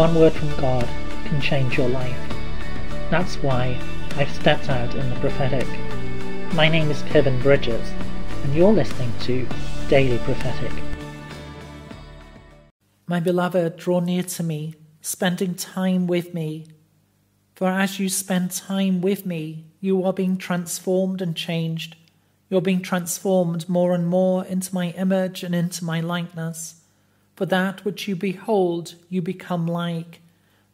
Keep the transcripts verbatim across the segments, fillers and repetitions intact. one word from God can change your life. That's why I've stepped out in the prophetic. My name is Kevin Bridges, and you're listening to Daily Prophetic. My beloved, draw near to me, spending time with me. For as you spend time with me, you are being transformed and changed. You're being transformed more and more into my image and into my likeness. For that which you behold, you become like.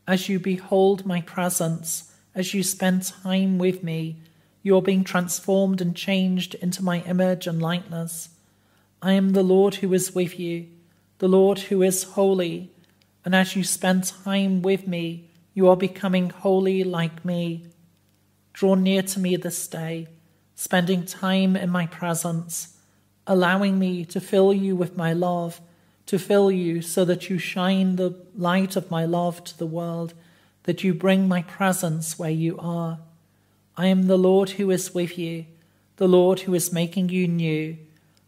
As you behold my presence, as you spend time with me, you are being transformed and changed into my image and likeness. I am the Lord who is with you, the Lord who is holy. And as you spend time with me, you are becoming holy like me. Draw near to me this day, spending time in my presence, allowing me to fill you with my love, to fill you so that you shine the light of my love to the world, that you bring my presence where you are. I am the Lord who is with you, the Lord who is making you new,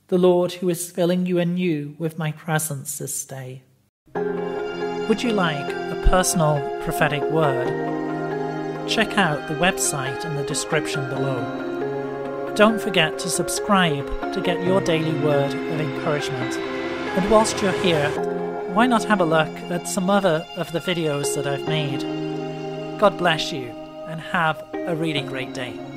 the Lord who is filling you anew with my presence this day. Would you like a personal prophetic word? Check out the website in the description below. Don't forget to subscribe to get your daily word of encouragement. And whilst you're here, why not have a look at some other of the videos that I've made? God bless you, and have a really great day.